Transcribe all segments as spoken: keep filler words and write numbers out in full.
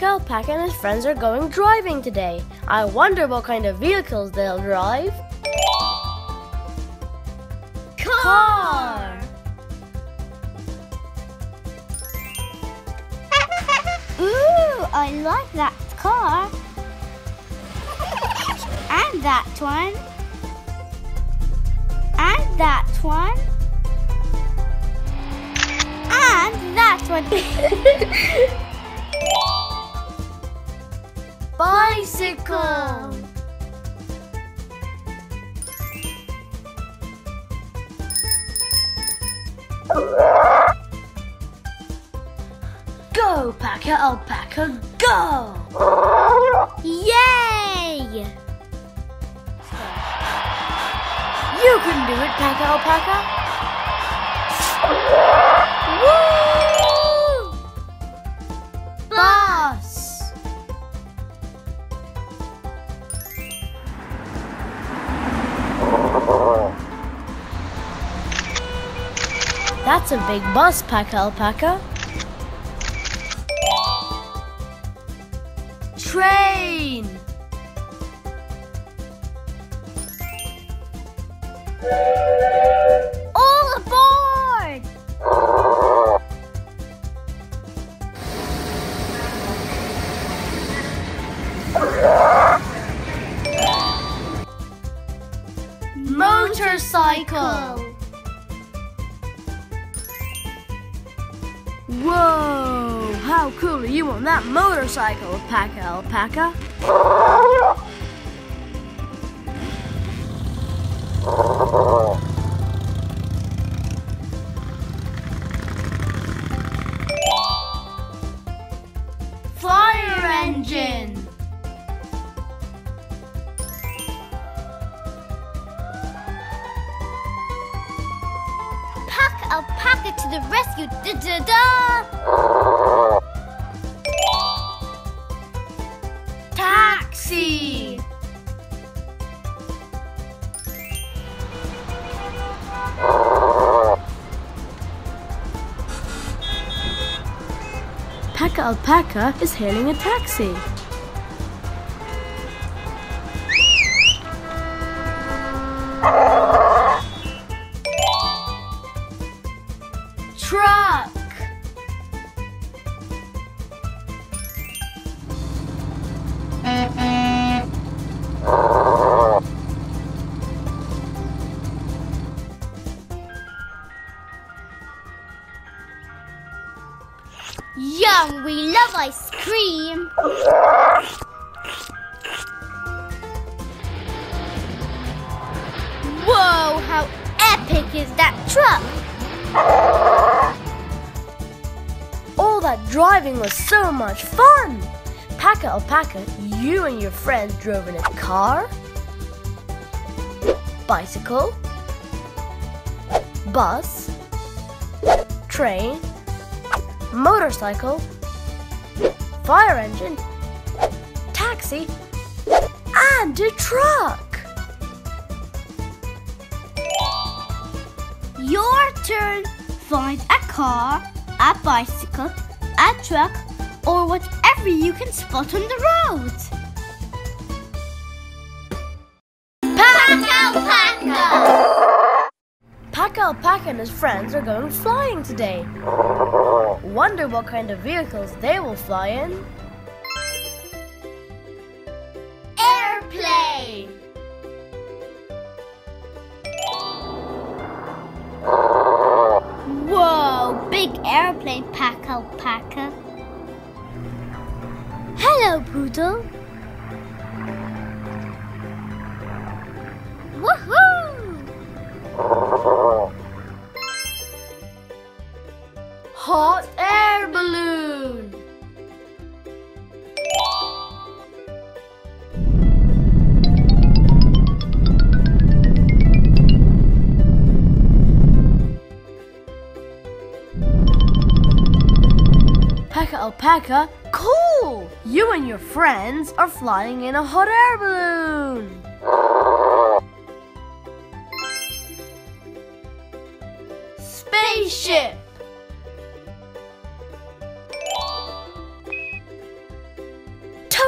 Pacca Alpaca and his friends are going driving today. I wonder what kind of vehicles they'll drive. Car! Ooh, I like that car. And that one. And that one. And that one. Bicycle. Go, Pacca Alpaca, go! Yay! You can do it, Pacca Alpaca! Woo! Bus! That's a big bus, Pacca Alpaca. Train. All aboard! Motorcycle. Whoa! How cool are you on that motorcycle, Pacca Alpaca? Fire engine! Pacca Alpaca to the rescue! Da da da! Taxi! Pacca Alpaca is hailing a taxi. Truck. Yum, we love ice cream. Whoa, how epic is that truck? That driving was so much fun! Pacca Alpaca, you and your friends drove in a car, bicycle, bus, train, motorcycle, fire engine, taxi, and a truck! Your turn! Find a car, a bicycle, a truck, or whatever you can spot on the road. Pacca Alpaca! Pacca Alpaca and his friends are going flying today. Wonder what kind of vehicles they will fly in. Airplane! Whoa, big airplane, Pacca Alpaca. Hello, Poodle. Woohoo! Hot air balloon. Pacca Alpaca, cool! You and your friends are flying in a hot air balloon! Spaceship!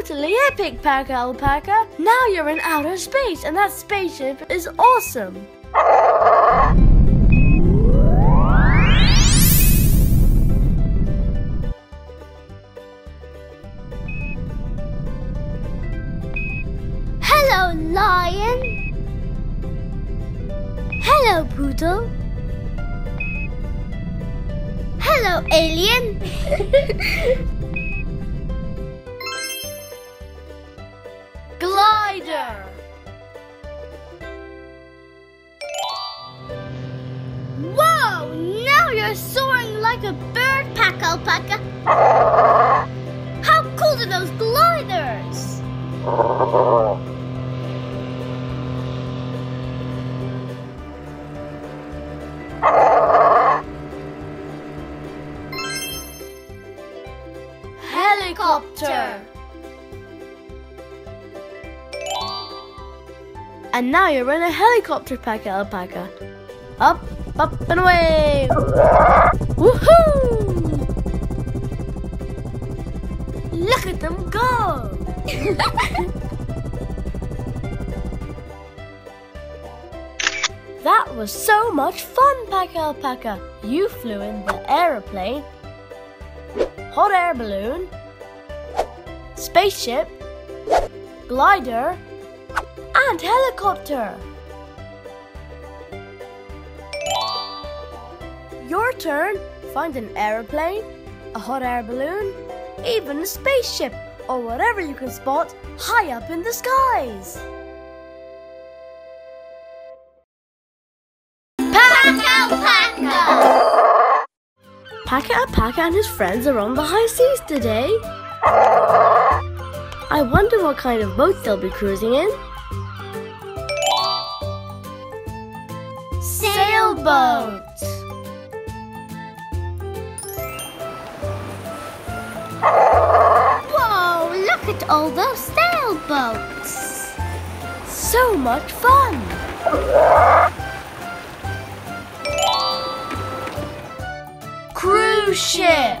totally epic, Pacca Alpaca. Now you're in outer space, and that spaceship is awesome. Hello, lion. Hello, poodle. Hello, alien. Glider. Whoa! Now you're soaring like a bird, Pacca Alpaca. How cool are those gliders? Helicopter. And now you're in a helicopter, Pacca Alpaca. Up, up and away! Woohoo! Look at them go! That was so much fun, Pacca Alpaca. You flew in the aeroplane, hot air balloon, spaceship, glider, and helicopter. Your turn. Find an aeroplane, a hot air balloon, even a spaceship, or whatever you can spot high up in the skies. Pacca Alpaca! Pacca Alpaca and his friends are on the high seas today. I wonder what kind of boat they'll be cruising in. Sailboat. Whoa, look at all those sailboats. So much fun. Cruise ship.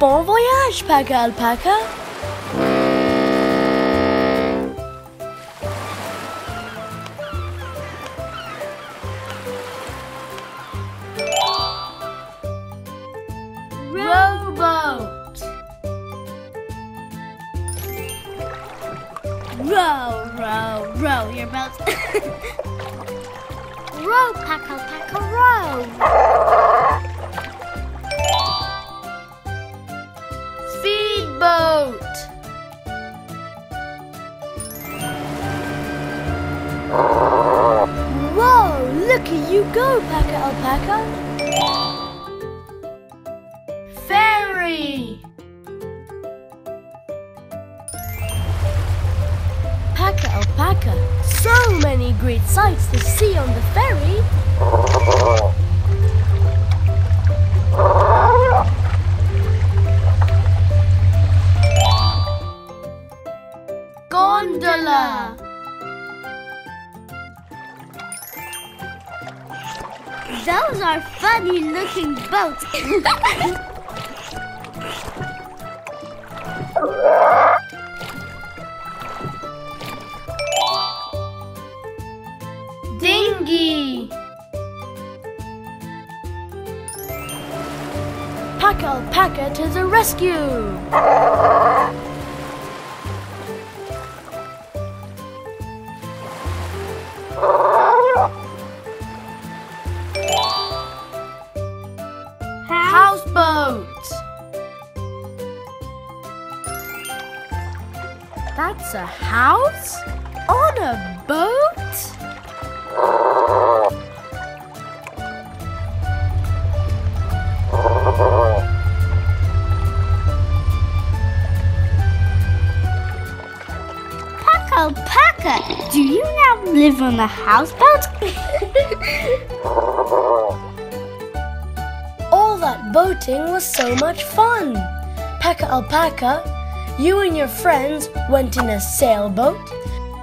Bon voyage, Pacca Alpaca. Rowboat. Row, row, row your boat. Row, Pacca Alpaca, row. Boat. Whoa, look at you go, Pacca Alpaca. Ferry. Pacca Alpaca, so many great sights to see on the ferry. Gondola. Those are funny looking boats. Dinghy. Pacca Alpaca to the rescue. Houseboat. That's a house on a boat? Pacca Alpaca, do you now live on a houseboat? That boating was so much fun. Pacca Alpaca, you and your friends went in a sailboat,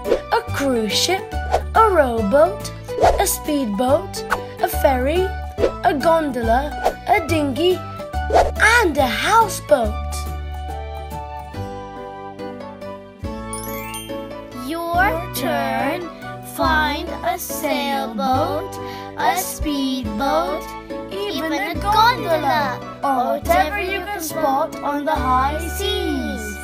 a cruise ship, a rowboat, a speedboat, a ferry, a gondola, a dinghy, and a houseboat. Your turn. Find a sailboat, a speedboat, even a gondola, or whatever you can spot on the high seas.